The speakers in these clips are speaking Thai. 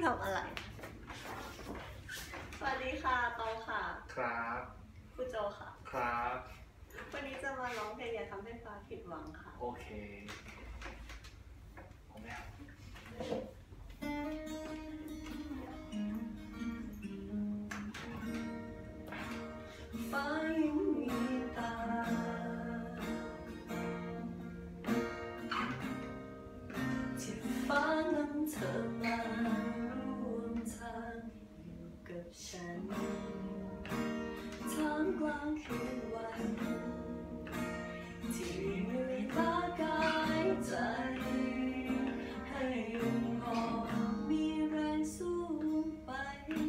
คุณทำอะไรสวัสดีค่ะตองค่ะครับคุณโจค่ะครับวันนี้จะมาร้องเพลงอย่าทำให้ฟ้าผิดหวังค่ะโอเคผมแล้วฟ้ายังมีตาที่ฟ้านำเธอมาร่วมทางอยู่กับฉันท่ามกลางคืนวันที่ไม่มีตากายใจให้ยังพอมีแรงสู้ไปทุ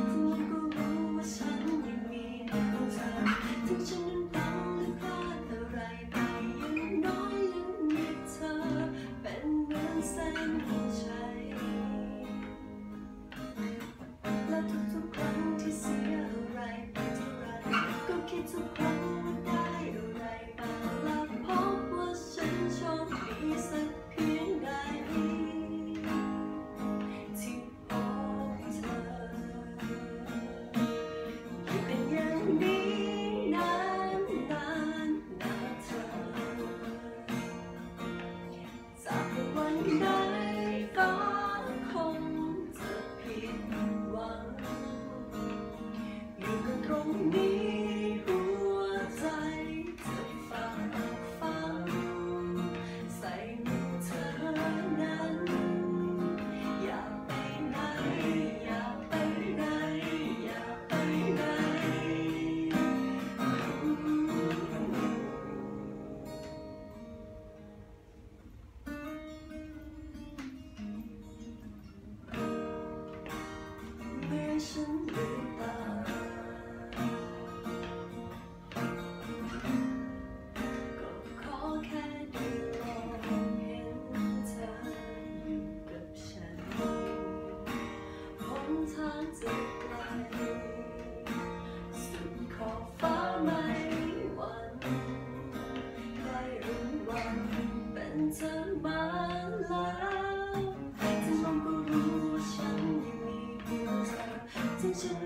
กคนก็รู้ว่าฉันยังมีตัวเธอถึงฉันนั้นต้องลืมพลาดอะไรไปยังน้อยยังมีเธอเป็นเหมือนแสงหัวใจและทุกครั้งที่เสียอะไรไปเท่าไรก็คิดทุกครั้งว่าได้อะไรมาและพบว่าฉันโชคดีสักเพียงใดที่พบเธออยู่เป็นอย่างนี้นานนานนะเธอจากวันใดก็คงจะผิดหวังอยู่กันตรงนี้หัวใจจะฟังใส่มือเธอนั้นอย่าไปไหนอย่าไปไหนอย่าไปไหนเมื่อฉันลืมตาก็ขอแค่ได้มองเห็นเธออยู่กับฉันหนทางจะไกลสุดขอบฟ้าไม่หวั่นใกล้รุ่งวันเป็นเธอมาแล้วที่มองก็รู้ว่าฉันยังมีเธอ Did you